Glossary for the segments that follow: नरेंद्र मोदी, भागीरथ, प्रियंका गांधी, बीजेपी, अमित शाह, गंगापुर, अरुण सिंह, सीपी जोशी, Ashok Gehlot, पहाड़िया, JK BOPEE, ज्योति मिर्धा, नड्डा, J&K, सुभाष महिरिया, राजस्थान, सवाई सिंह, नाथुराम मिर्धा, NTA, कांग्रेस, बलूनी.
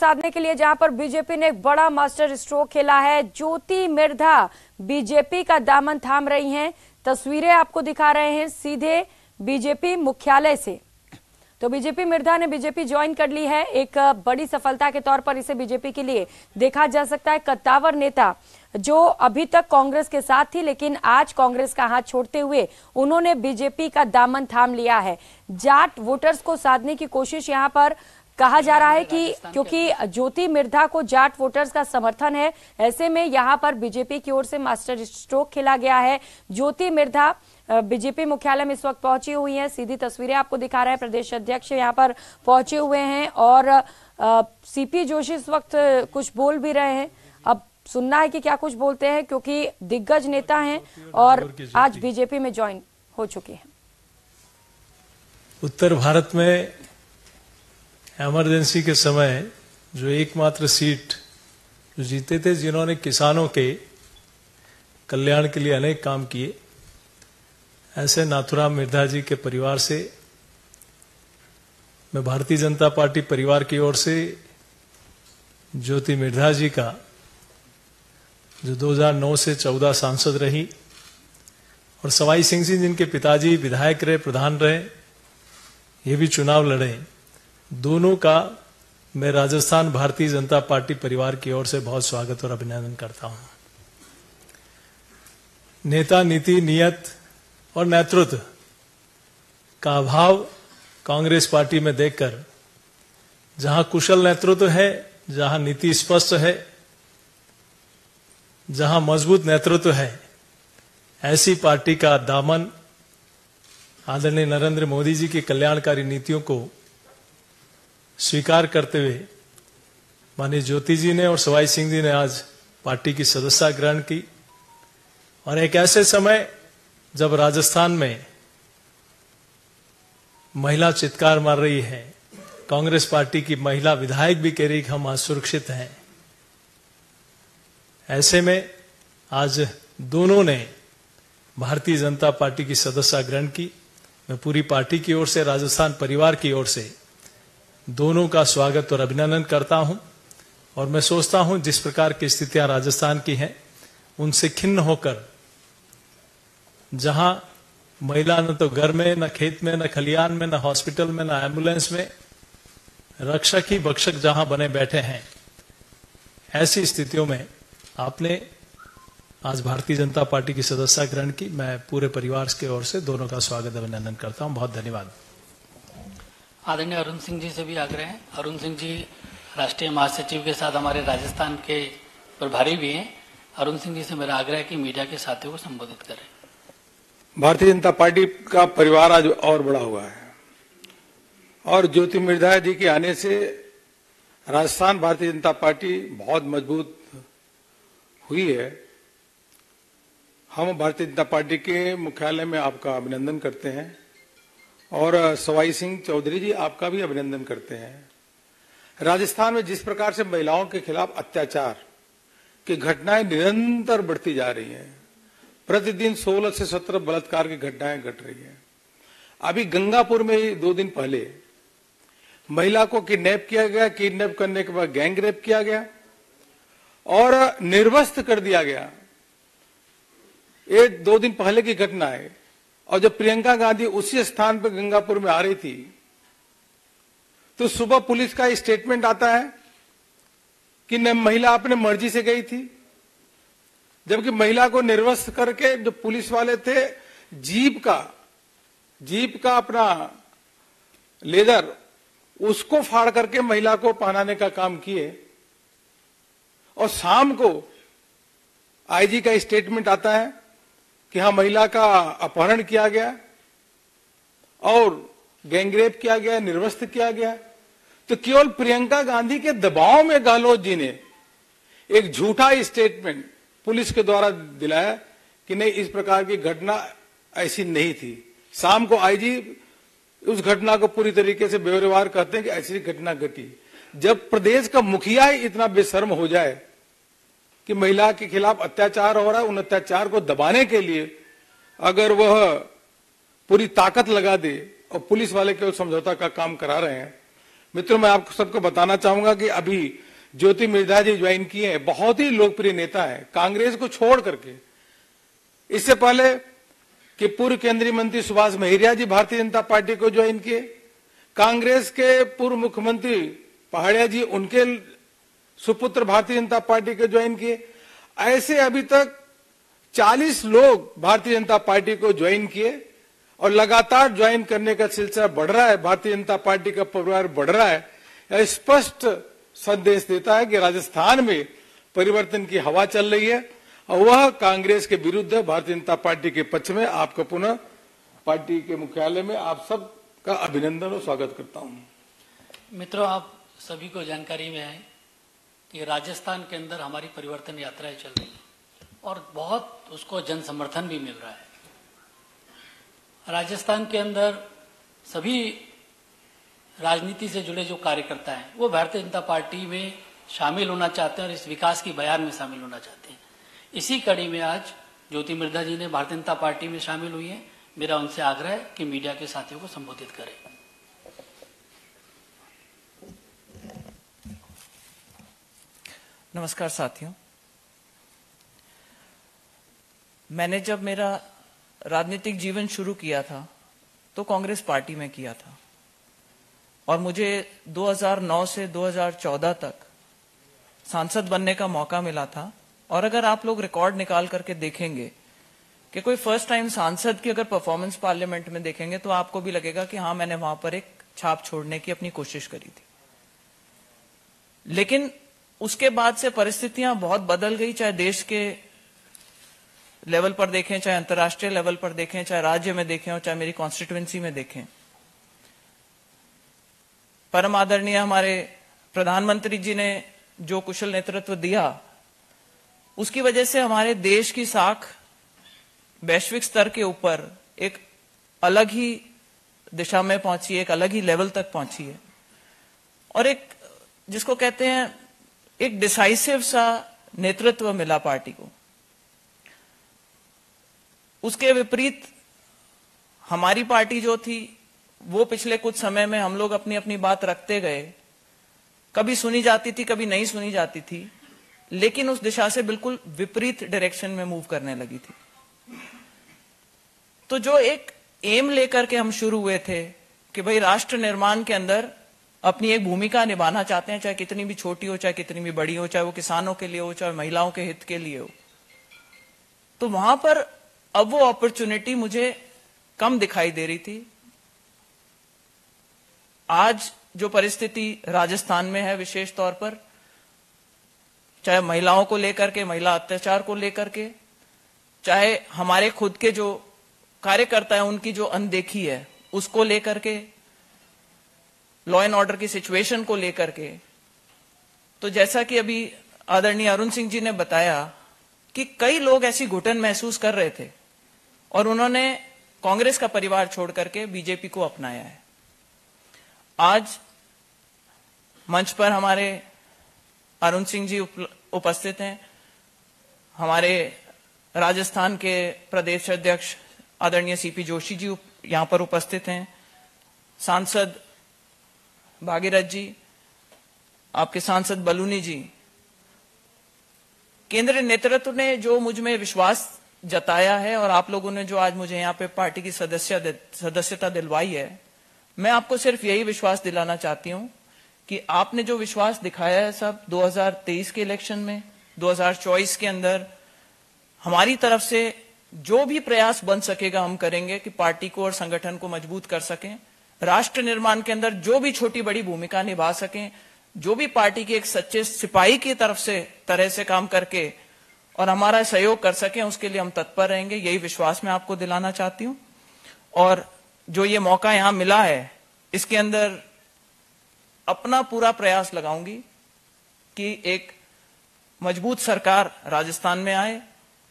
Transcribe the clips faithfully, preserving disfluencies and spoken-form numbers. साधने के लिए जहां पर बीजेपी ने एक बड़ा मास्टर स्ट्रोक खेला है। ज्योति मिर्धा बीजेपी का दामन थाम रही हैं। तस्वीरें आपको दिखा रहे हैं सीधे बीजेपी मुख्यालय से। तो बीजेपी मिर्धा ने बीजेपी ज्वाइन कर ली है, एक बड़ी सफलता के तौर पर इसे बीजेपी के लिए देखा जा सकता है। कद्दावर नेता जो अभी तक कांग्रेस के साथ थी, लेकिन आज कांग्रेस का हाथ छोड़ते हुए उन्होंने बीजेपी का दामन थाम लिया है। जाट वोटर्स को साधने की कोशिश यहाँ पर कहा जा रहा है कि क्योंकि ज्योति मिर्धा को जाट वोटर्स का समर्थन है, ऐसे में यहाँ पर बीजेपी की ओर से मास्टर स्ट्रोक खेला गया है। ज्योति मिर्धा बीजेपी मुख्यालय में इस वक्त पहुंची हुई हैं। सीधी तस्वीरें आपको दिखा रहे हैं। प्रदेश अध्यक्ष यहाँ पर पहुंचे हुए हैं और सीपी जोशी इस वक्त कुछ बोल भी रहे हैं। अब सुनना है कि क्या कुछ बोलते हैं, क्योंकि दिग्गज नेता हैं और आज बीजेपी में ज्वाइन हो चुके हैं। उत्तर भारत में इमरजेंसी के समय जो एकमात्र सीट जो जीते थे, जिन्होंने किसानों के कल्याण के लिए अनेक काम किए, ऐसे नाथुराम मिर्धा जी के परिवार से मैं भारतीय जनता पार्टी परिवार की ओर से ज्योति मिर्धा जी का, जो दो हज़ार नौ से चौदह सांसद रही और सवाई सिंह जी जिनके पिताजी विधायक रहे, प्रधान रहे, ये भी चुनाव लड़े, दोनों का मैं राजस्थान भारतीय जनता पार्टी परिवार की ओर से बहुत स्वागत और अभिनंदन करता हूं। नेता, नीति, नियत और नेतृत्व का अभाव कांग्रेस पार्टी में देखकर, जहां कुशल नेतृत्व है, जहां नीति स्पष्ट है, जहां मजबूत नेतृत्व है, ऐसी पार्टी का दामन आदरणीय नरेंद्र मोदी जी की कल्याणकारी नीतियों को स्वीकार करते हुए माननीय ज्योति जी ने और सवाई सिंह जी ने आज पार्टी की सदस्यता ग्रहण की। और एक ऐसे समय जब राजस्थान में महिला चित्कार मार रही है, कांग्रेस पार्टी की महिला विधायक भी कह रही कि हम असुरक्षित हैं, ऐसे में आज दोनों ने भारतीय जनता पार्टी की सदस्यता ग्रहण की। मैं पूरी पार्टी की ओर से, राजस्थान परिवार की ओर से दोनों का स्वागत और अभिनंदन करता हूं। और मैं सोचता हूं जिस प्रकार की स्थितियां राजस्थान की हैं, उनसे खिन्न होकर, जहां महिला न तो घर में, न खेत में, न खलियान में, न हॉस्पिटल में, न एम्बुलेंस में, रक्षक ही भक्षक जहां बने बैठे हैं, ऐसी स्थितियों में आपने आज भारतीय जनता पार्टी की सदस्यता ग्रहण की। मैं पूरे परिवार की ओर से दोनों का स्वागत अभिनंदन करता हूं। बहुत धन्यवाद। आदरणीय अरुण सिंह जी से भी आग्रह है। अरुण सिंह जी राष्ट्रीय महासचिव के साथ हमारे राजस्थान के प्रभारी भी हैं। अरुण सिंह जी से मेरा आग्रह है कि मीडिया के साथियों को संबोधित करें। भारतीय जनता पार्टी का परिवार आज और बड़ा हुआ है और ज्योति मिर्धा जी के आने से राजस्थान भारतीय जनता पार्टी बहुत मजबूत हुई है। हम भारतीय जनता पार्टी के मुख्यालय में आपका अभिनंदन करते हैं और सवाई सिंह चौधरी जी आपका भी अभिनंदन करते हैं। राजस्थान में जिस प्रकार से महिलाओं के खिलाफ अत्याचार की घटनाएं निरंतर बढ़ती जा रही हैं, प्रतिदिन सोलह से सत्रह बलात्कार की घटनाएं घट रही हैं। अभी गंगापुर में ही दो दिन पहले महिला को किडनैप किया गया, किडनैप करने के बाद गैंग रेप किया गया और निर्वस्त्र कर दिया गया। ये दो दिन पहले की घटना है। और जब प्रियंका गांधी उसी स्थान पर गंगापुर में आ रही थी, तो सुबह पुलिस का स्टेटमेंट आता है कि न महिला अपने मर्जी से गई थी, जबकि महिला को निर्वस्त्र करके जो पुलिस वाले थे, जीप का जीप का अपना लेदर उसको फाड़ करके महिला को पहनाने का काम किए। और शाम को आईजी का स्टेटमेंट आता है कि हाँ, महिला का अपहरण किया गया और गैंगरेप किया गया, निर्वस्त्र किया गया। तो केवल प्रियंका गांधी के दबाव में गहलोत जी ने एक झूठा स्टेटमेंट पुलिस के द्वारा दिलाया कि नहीं, इस प्रकार की घटना ऐसी नहीं थी। शाम को आईजी उस घटना को पूरी तरीके से बेवरेवार कहते हैं कि ऐसी घटना घटी। जब प्रदेश का मुखिया ही इतना बेशर्म हो जाए कि महिला के खिलाफ अत्याचार हो रहा है, उन अत्याचार को दबाने के लिए अगर वह पूरी ताकत लगा दे और पुलिस वाले केवल समझौता का काम करा रहे हैं, मित्रों, मैं आप सबको बताना चाहूंगा कि अभी ज्योति मिर्धा जी ज्वाइन किए हैं, बहुत ही लोकप्रिय नेता है कांग्रेस को छोड़ करके। इससे पहले कि पूर्व केंद्रीय मंत्री सुभाष महिरिया जी भारतीय जनता पार्टी को ज्वाइन किए, कांग्रेस के पूर्व मुख्यमंत्री पहाड़िया जी उनके सुपुत्र भारतीय जनता पार्टी को ज्वाइन किए। ऐसे अभी तक चालीस लोग भारतीय जनता पार्टी को ज्वाइन किए और लगातार ज्वाइन करने का सिलसिला बढ़ रहा है, भारतीय जनता पार्टी का परिवार बढ़ रहा है। यह स्पष्ट संदेश देता है कि राजस्थान में परिवर्तन की हवा चल रही है और वह कांग्रेस के विरुद्ध भारतीय जनता पार्टी के पक्ष में। आपको पुनः पार्टी के मुख्यालय में आप सबका अभिनंदन और स्वागत करता हूं। मित्रों, आप सभी को जानकारी में है कि राजस्थान के अंदर हमारी परिवर्तन यात्राएं चल रही है और बहुत उसको जन समर्थन भी मिल रहा है। राजस्थान के अंदर सभी राजनीति से जुड़े जो कार्यकर्ता हैं वो भारतीय जनता पार्टी में शामिल होना चाहते हैं और इस विकास की बयान में शामिल होना चाहते हैं। इसी कड़ी में आज ज्योति मिर्धा जी ने भारतीय जनता पार्टी में शामिल हुई है। मेरा उनसे आग्रह है कि मीडिया के साथियों को संबोधित करें। नमस्कार साथियों, मैंने जब मेरा राजनीतिक जीवन शुरू किया था तो कांग्रेस पार्टी में किया था और मुझे दो हज़ार नौ से दो हज़ार चौदह तक सांसद बनने का मौका मिला था। और अगर आप लोग रिकॉर्ड निकाल करके देखेंगे कि कोई फर्स्ट टाइम सांसद की अगर परफॉर्मेंस पार्लियामेंट में देखेंगे तो आपको भी लगेगा कि हाँ, मैंने वहां पर एक छाप छोड़ने की अपनी कोशिश करी थी। लेकिन उसके बाद से परिस्थितियां बहुत बदल गई, चाहे देश के लेवल पर देखें, चाहे अंतर्राष्ट्रीय लेवल पर देखें, चाहे राज्य में देखें और चाहे मेरी कॉन्स्टिट्यूएंसी में देखें। परम आदरणीय हमारे प्रधानमंत्री जी ने जो कुशल नेतृत्व दिया उसकी वजह से हमारे देश की साख वैश्विक स्तर के ऊपर एक अलग ही दिशा में पहुंची है, एक अलग ही लेवल तक पहुंची है और एक जिसको कहते हैं एक डिसाइसिव सा नेतृत्व मिला पार्टी को। उसके विपरीत हमारी पार्टी जो थी वो पिछले कुछ समय में हम लोग अपनी अपनी बात रखते गए, कभी सुनी जाती थी, कभी नहीं सुनी जाती थी, लेकिन उस दिशा से बिल्कुल विपरीत डायरेक्शन में मूव करने लगी थी। तो जो एक एम लेकर के हम शुरू हुए थे कि भाई राष्ट्र निर्माण के अंदर अपनी एक भूमिका निभाना चाहते हैं, चाहे कितनी भी छोटी हो, चाहे कितनी भी बड़ी हो, चाहे वो किसानों के लिए हो, चाहे महिलाओं के हित के लिए हो, तो वहां पर अब वो अपॉर्चुनिटी मुझे कम दिखाई दे रही थी। आज जो परिस्थिति राजस्थान में है, विशेष तौर पर चाहे महिलाओं को लेकर के, महिला अत्याचार को लेकर के, चाहे हमारे खुद के जो कार्यकर्ता है उनकी जो अनदेखी है उसको लेकर के, लॉ एंड ऑर्डर की सिचुएशन को लेकर के, तो जैसा कि अभी आदरणीय अरुण सिंह जी ने बताया कि कई लोग ऐसी घुटन महसूस कर रहे थे और उन्होंने कांग्रेस का परिवार छोड़ करके बीजेपी को अपनाया है। आज मंच पर हमारे अरुण सिंह जी उपस्थित हैं, हमारे राजस्थान के प्रदेश अध्यक्ष आदरणीय सीपी जोशी जी यहां पर उपस्थित हैं, सांसद भागीरथ जी, आपके सांसद बलूनी जी। केंद्रीय नेतृत्व ने जो मुझ में विश्वास जताया है और आप लोगों ने जो आज मुझे यहाँ पे पार्टी की सदस्य सदस्यता दिलवाई है, मैं आपको सिर्फ यही विश्वास दिलाना चाहती हूँ कि आपने जो विश्वास दिखाया है सब दो हज़ार तेईस के इलेक्शन में, दो हज़ार चौबीस के अंदर हमारी तरफ से जो भी प्रयास बन सकेगा हम करेंगे कि पार्टी को और संगठन को मजबूत कर सकें, राष्ट्र निर्माण के अंदर जो भी छोटी बड़ी भूमिका निभा सकें, जो भी पार्टी के एक सच्चे सिपाही की तरफ से तरह से काम करके और हमारा सहयोग कर सके, उसके लिए हम तत्पर रहेंगे। यही विश्वास मैं आपको दिलाना चाहती हूं। और जो ये मौका यहां मिला है इसके अंदर अपना पूरा प्रयास लगाऊंगी कि एक मजबूत सरकार राजस्थान में आए,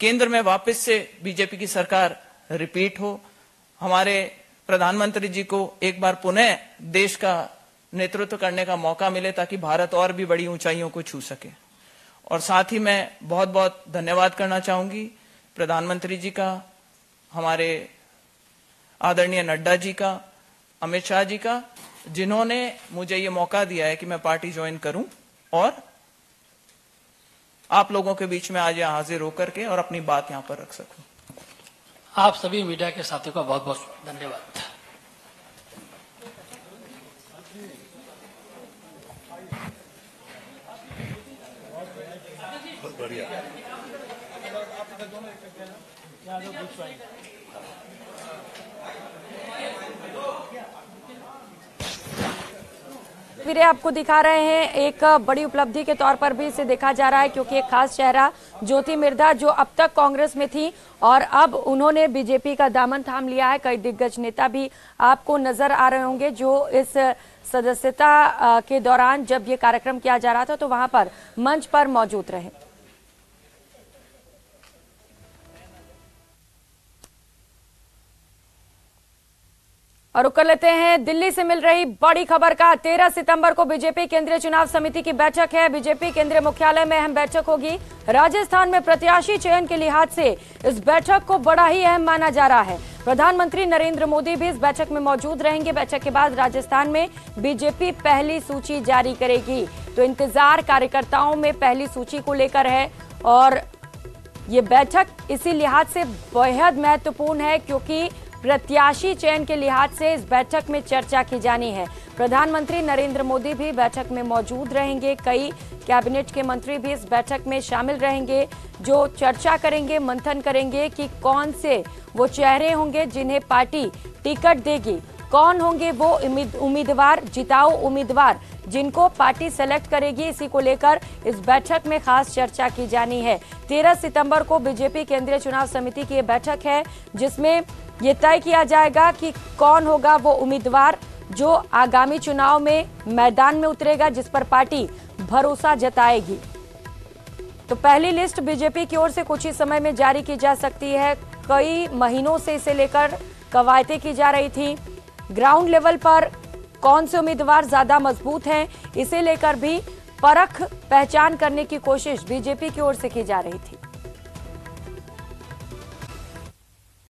केंद्र में वापस से बीजेपी की सरकार रिपीट हो, हमारे प्रधानमंत्री जी को एक बार पुनः देश का नेतृत्व करने का मौका मिले ताकि भारत और भी बड़ी ऊंचाइयों को छू सके। और साथ ही मैं बहुत बहुत धन्यवाद करना चाहूंगी प्रधानमंत्री जी का, हमारे आदरणीय नड्डा जी का, अमित शाह जी का जिन्होंने मुझे ये मौका दिया है कि मैं पार्टी ज्वाइन करूं और आप लोगों के बीच में आज यहाँ हाजिर होकर के और अपनी बात यहाँ पर रख सकूं। आप सभी मीडिया के साथियों का बहुत बहुत धन्यवाद। बढ़िया। फिर आपको दिखा रहे हैं एक बड़ी उपलब्धि के तौर पर भी इसे देखा जा रहा है, क्योंकि एक खास चेहरा ज्योति मिर्धा जो अब तक कांग्रेस में थी और अब उन्होंने बीजेपी का दामन थाम लिया है। कई दिग्गज नेता भी आपको नजर आ रहे होंगे जो इस सदस्यता के दौरान जब ये कार्यक्रम किया जा रहा था तो वहां पर मंच पर मौजूद रहे। और रुक लेते हैं दिल्ली से मिल रही बड़ी खबर का। तेरह सितंबर को बीजेपी केंद्रीय चुनाव समिति की बैठक है। बीजेपी केंद्रीय मुख्यालय में अहम बैठक होगी। राजस्थान में प्रत्याशी चयन के लिहाज से इस बैठक को बड़ा ही अहम माना जा रहा है। प्रधानमंत्री नरेंद्र मोदी भी इस बैठक में मौजूद रहेंगे। बैठक के बाद राजस्थान में बीजेपी पहली सूची जारी करेगी, तो इंतजार कार्यकर्ताओं में पहली सूची को लेकर है और ये बैठक इसी लिहाज से बेहद महत्वपूर्ण है क्योंकि प्रत्याशी चयन के लिहाज से इस बैठक में चर्चा की जानी है। प्रधानमंत्री नरेंद्र मोदी भी बैठक में मौजूद रहेंगे। कई कैबिनेट के मंत्री भी इस बैठक में शामिल रहेंगे जो चर्चा करेंगे, मंथन करेंगे कि कौन से वो चेहरे होंगे जिन्हें पार्टी टिकट देगी, कौन होंगे वो उम्मीदवार, जिताऊ उम्मीदवार जिनको पार्टी सेलेक्ट करेगी। इसी को लेकर इस बैठक में खास चर्चा की जानी है। तेरह सितंबर को बीजेपी केंद्रीय चुनाव समिति की ये बैठक है जिसमें ये तय किया जाएगा कि कौन होगा वो उम्मीदवार जो आगामी चुनाव में मैदान में उतरेगा, जिस पर पार्टी भरोसा जताएगी। तो पहली लिस्ट बीजेपी की ओर से कुछ ही समय में जारी की जा सकती है। कई महीनों से इसे लेकर कवायतें की जा रही थी। ग्राउंड लेवल पर कौन से उम्मीदवार ज्यादा मजबूत हैं इसे लेकर भी परख पहचान करने की कोशिश बीजेपी की ओर से की जा रही थी।